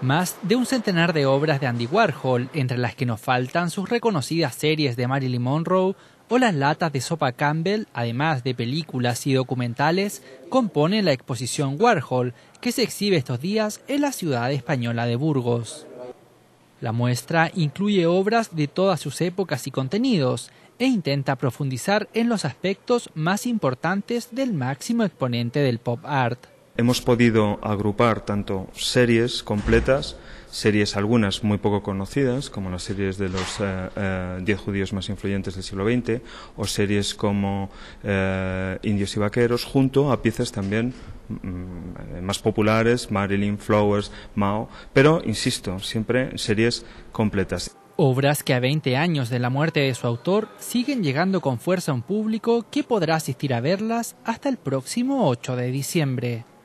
Más de un centenar de obras de Andy Warhol, entre las que nos faltan sus reconocidas series de Marilyn Monroe o las latas de sopa Campbell, además de películas y documentales, componen la exposición Warhol, que se exhibe estos días en la ciudad española de Burgos. La muestra incluye obras de todas sus épocas y contenidos, e intenta profundizar en los aspectos más importantes del máximo exponente del pop art. Hemos podido agrupar tanto series completas, series algunas muy poco conocidas, como las series de los 10 judíos más influyentes del siglo XX, o series como Indios y Vaqueros, junto a piezas también más populares, Marilyn Flowers, Mao, pero, insisto, siempre series completas. Obras que a 20 años de la muerte de su autor siguen llegando con fuerza a un público que podrá asistir a verlas hasta el próximo 8 de diciembre.